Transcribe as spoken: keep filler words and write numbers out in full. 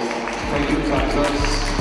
Thank you, Captains.